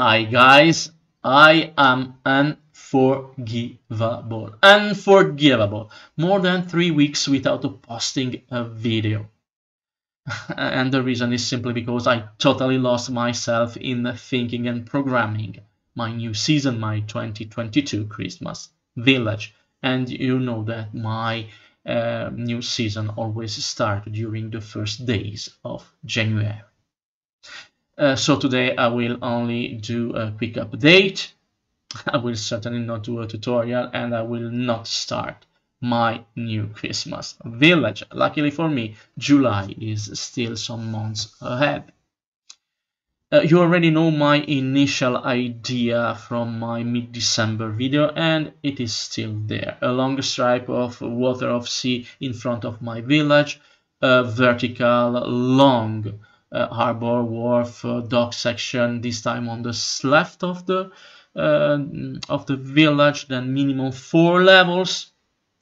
Hi guys, I am unforgivable, more than 3 weeks without posting a video. And the reason is simply because I totally lost myself in thinking and programming my new season, my 2022 Christmas Village. And you know that my new season always starts during the first days of January. So today I will only do a quick update. I will certainly not do a tutorial, and I will not start my new Christmas Village. Luckily for me, July is still some months ahead. You already know my initial idea from my mid-December video, and it is still there. A long stripe of water of sea in front of my village, a vertical long harbor, wharf, dock section, this time on the left of the village, then minimum 4 levels,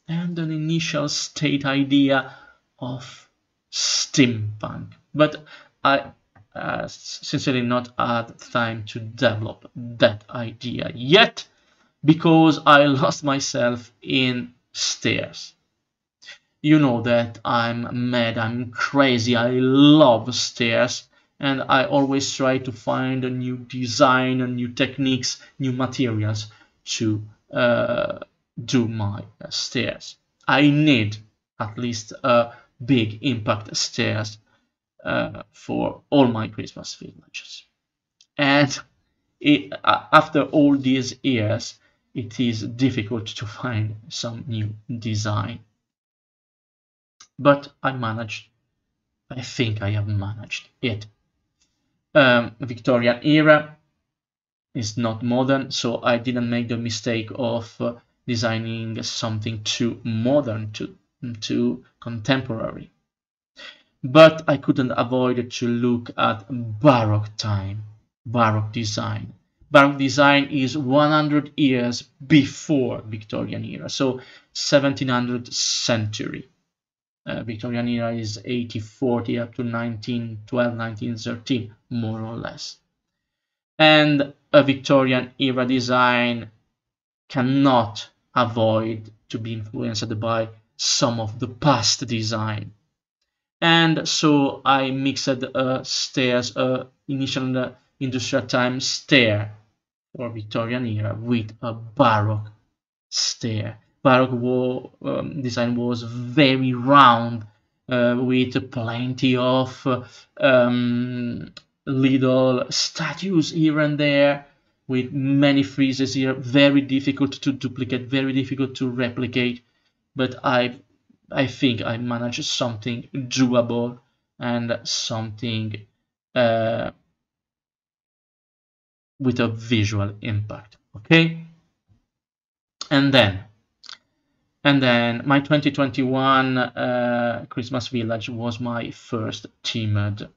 and an initial state idea of steampunk. But I sincerely not had time to develop that idea yet, because I lost myself in stairs. You know that I'm mad, I'm crazy, I love stairs, and I always try to find a new design, a new techniques, new materials to do my stairs. I need at least a big impact stairs for all my Christmas villages. And after all these years, it is difficult to find some new design. But I managed, I think I have managed it. Victorian era is not modern, so I didn't make the mistake of designing something too modern, too contemporary. But I couldn't avoid to look at Baroque time, Baroque design. Baroque design is 100 years before Victorian era, so 1700th century. Victorian era is 1840 up to 1912, 1913, more or less. And a Victorian era design cannot avoid to be influenced by some of the past design. And so I mixed stairs, initial industrial time stair or Victorian era with a Baroque stair. Baroque design was very round, with plenty of little statues here and there, with many friezes here, very difficult to duplicate, very difficult to replicate, but I think I managed something doable and something with a visual impact, okay? And then my 2021 Christmas Village was my first themed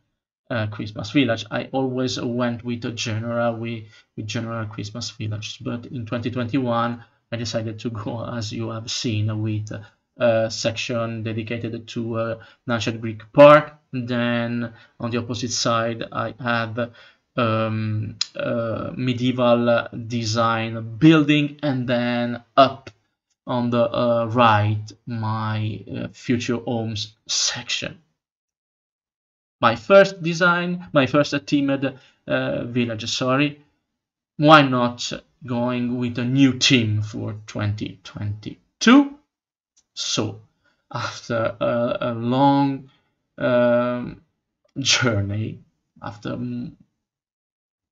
Christmas Village. I always went with a genre, with general Christmas Village. But in 2021, I decided to go, as you have seen, with a section dedicated to Nanshed Brick Park. Then on the opposite side, I have a medieval design building, and then up on the right, my future homes section. My first design, my first themed village, sorry. Why not going with a new theme for 2022? So, after a long journey, after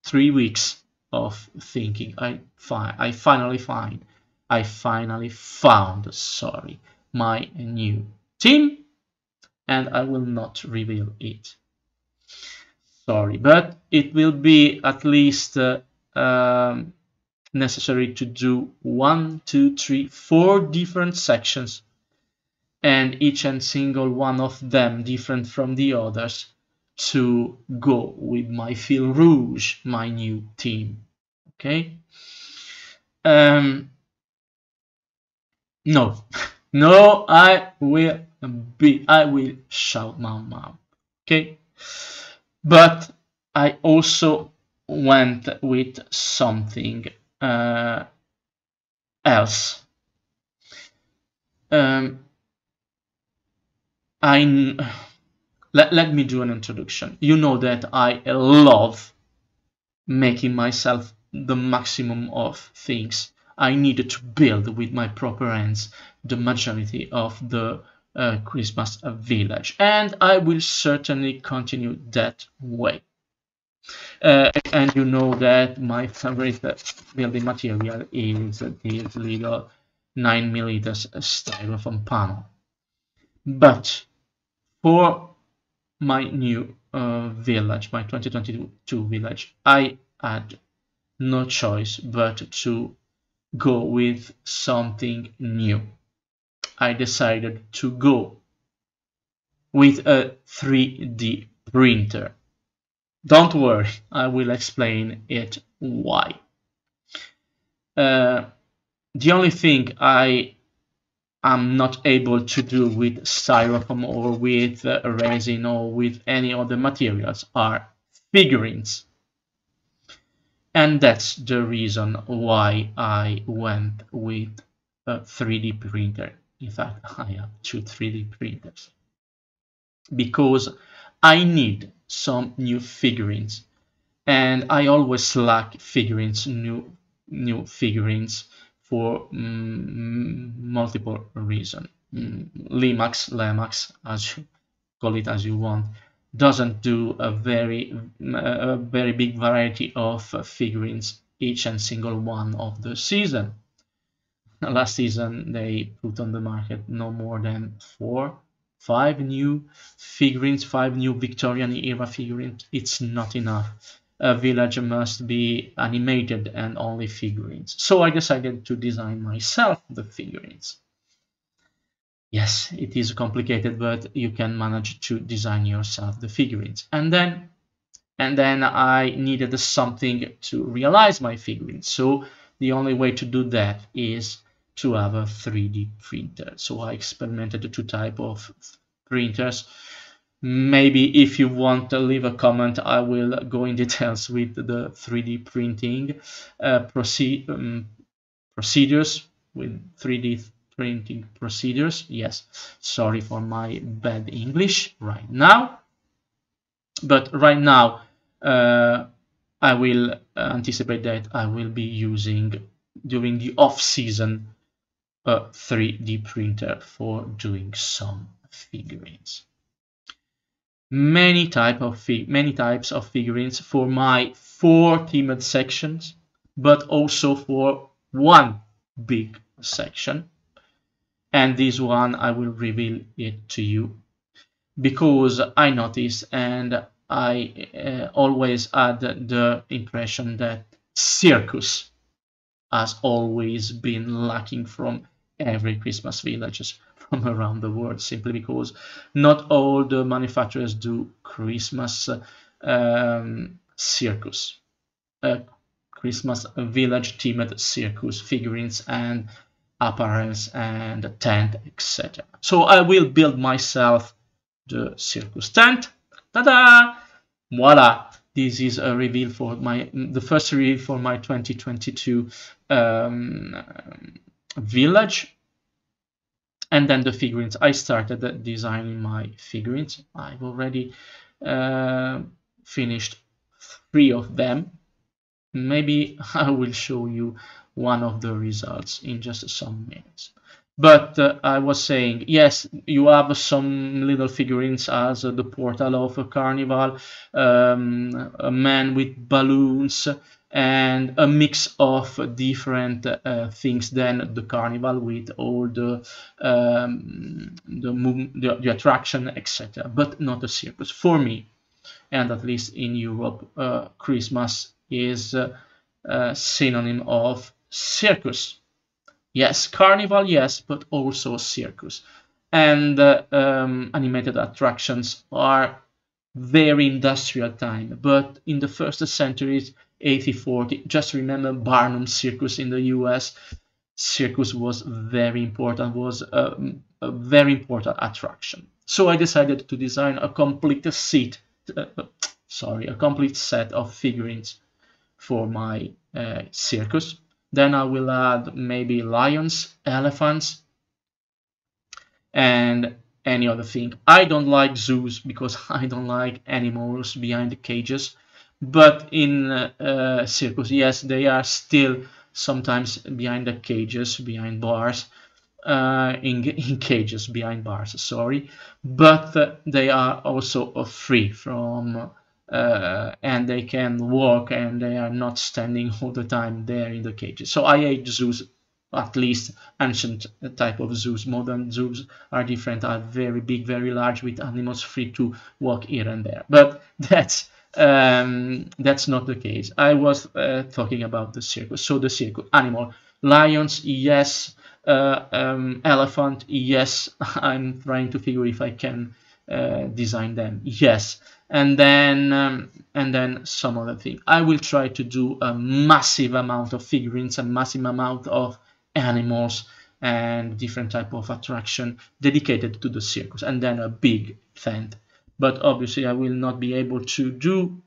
3 weeks of thinking, I finally found my new team, and I will not reveal it. Sorry, but it will be at least necessary to do 4 different sections, and each and single one of them different from the others to go with my fil rouge, my new team. Okay. No, I will and B, I will shout my mom. Okay, but I also went with something else. Let me do an introduction. You know that I love making myself the maximum of things. I needed to build with my proper hands the majority of the Christmas village, and I will certainly continue that way. And you know that my favorite building material is this little 9mm styrofoam panel. But for my new village, my 2022 village, I had no choice but to go with something new. I decided to go with a 3D printer. Don't worry, I will explain it why. The only thing I am not able to do with styrofoam or with resin or with any other materials are figurines. And that's the reason why I went with a 3D printer. In fact, I have two 3D printers because I need some new figurines, and I always lack figurines, new figurines for multiple reasons. Lemax, as you call it, as you want, doesn't do a very big variety of figurines each and single one of the season. Last season they put on the market no more than 4-5 new figurines, 5 new Victorian era figurines. It's not enough. A village must be animated and only figurines. So I decided to design myself the figurines. Yes, it is complicated, but you can manage to design yourself the figurines. And then I needed something to realize my figurines. So the only way to do that is to have a 3D printer. So I experimented with 2 types of printers. Maybe if you want to leave a comment, I will go in details with the 3D printing procedures, with 3D printing procedures. Yes, sorry for my bad English right now. But right now, I will anticipate that I will be using, during the off-season, a 3D printer for doing some figurines. Many types of figurines for my 4 themed sections, but also for 1 big section. And this one I will reveal it to you because I noticed, and I always had the impression that circus has always been lacking from every Christmas village from around the world, simply because not all the manufacturers do Christmas circus, Christmas village themed circus figurines and apparels and tent, etc. So I will build myself the circus tent. Ta-da! Voila! This is a reveal for the first reveal for my 2022 village. And then the figurines. I started designing my figurines. I've already finished 3 of them. Maybe I will show you one of the results in just some minutes. But I was saying, yes, you have some little figurines as the portal of a carnival, a man with balloons, and a mix of different things than the carnival, with all the attraction, etc. But not a circus for me, and at least in Europe, Christmas is a synonym of circus. Yes, carnival, yes, but also circus. And animated attractions are very industrial time. But in the first centuries, 1840, just remember Barnum's Circus in the US. Circus was very important, was a very important attraction. So I decided to design a complete set of figurines for my circus. Then I will add maybe lions, elephants, and any other thing. I don't like zoos because I don't like animals behind the cages, but in circus, yes, they are still sometimes behind the cages, behind bars, in cages, behind bars, sorry, but they are also free from and they can walk, and they are not standing all the time there in the cages. So I hate zoos, at least ancient type of zoos. Modern zoos are different, are very big, very large, with animals free to walk here and there. But that's not the case. I was talking about the circus. So the circus animal, lions, yes, elephant, yes. I'm trying to figure if I can design them, yes, and then some other thing. I will try to do a massive amount of figurines, a massive amount of animals, and different type of attraction dedicated to the circus, and then a big tent. But obviously I will not be able to do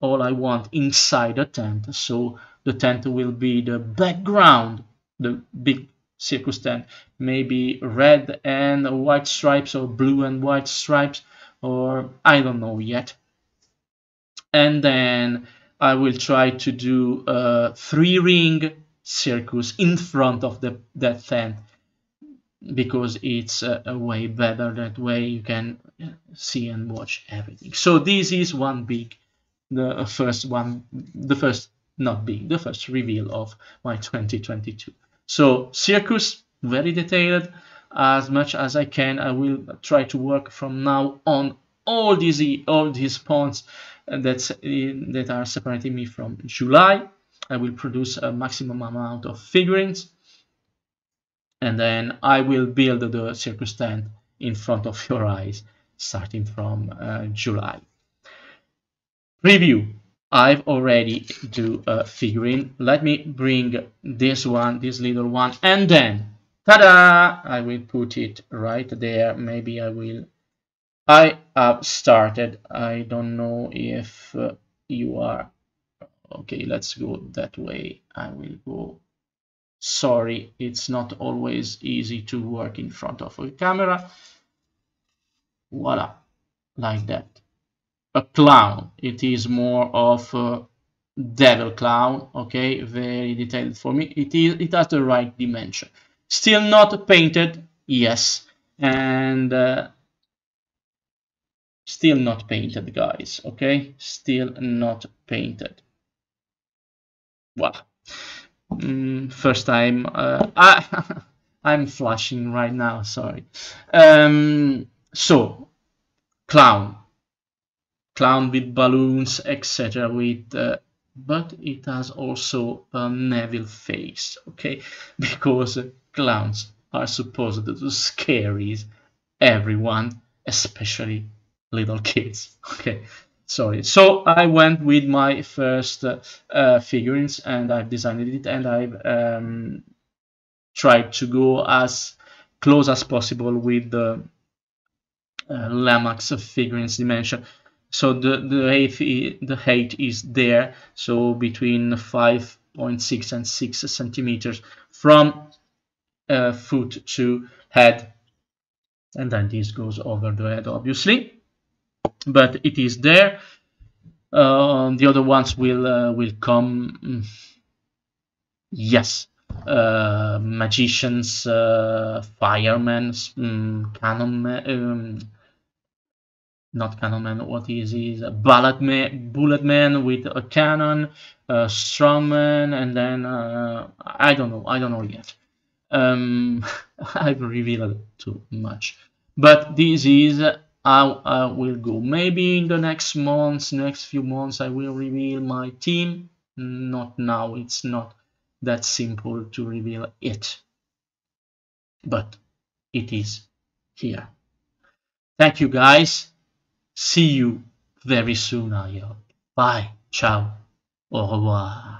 all I want inside a tent, so the tent will be the background, the big circus tent, maybe red and white stripes, or blue and white stripes, or I don't know yet. And then I will try to do a 3-ring circus in front of that tent, because it's a way better. That way you can see and watch everything. So this is the first reveal of my 2022. So circus, very detailed. As much as I can, I will try to work from now on all these points that are separating me from July. I will produce a maximum amount of figurines, and then I will build the circus tent in front of your eyes, starting from July. Review. I've already do a figurine. Let me bring this one, this little one, and then ta-da! I will put it right there. Maybe I will. I have started. I don't know if you are. Okay, let's go that way. I will go. Sorry, it's not always easy to work in front of a camera. Voila, like that. A clown. It is more of a devil clown. Okay, very detailed for me. It has the right dimension. Still not painted. Yes, and still not painted, guys. Okay, still not painted. Wow. First time. I'm flashing right now. Sorry. So, clown. Clown with balloons, etc. But it has also a evil face, okay? Because clowns are supposed to scare everyone, especially little kids, okay? Sorry. So I went with my first figurines, and I've designed it, and I've tried to go as close as possible with the Lemax figurines dimension. So the height is there, so between 5.6 and 6 centimeters from foot to head, and then this goes over the head, obviously, but it is there. The other ones will come. Yes, magicians, firemen, cannonmen. Not cannonman, what is it? Bullet man with a cannon, strongman, and then I don't know yet. I've revealed too much, but this is how I will go. Maybe in the next few months I will reveal my team. Not now, it's not that simple to reveal it, but it is here. Thank you, guys. See you very soon, I hope. Bye, ciao, au revoir.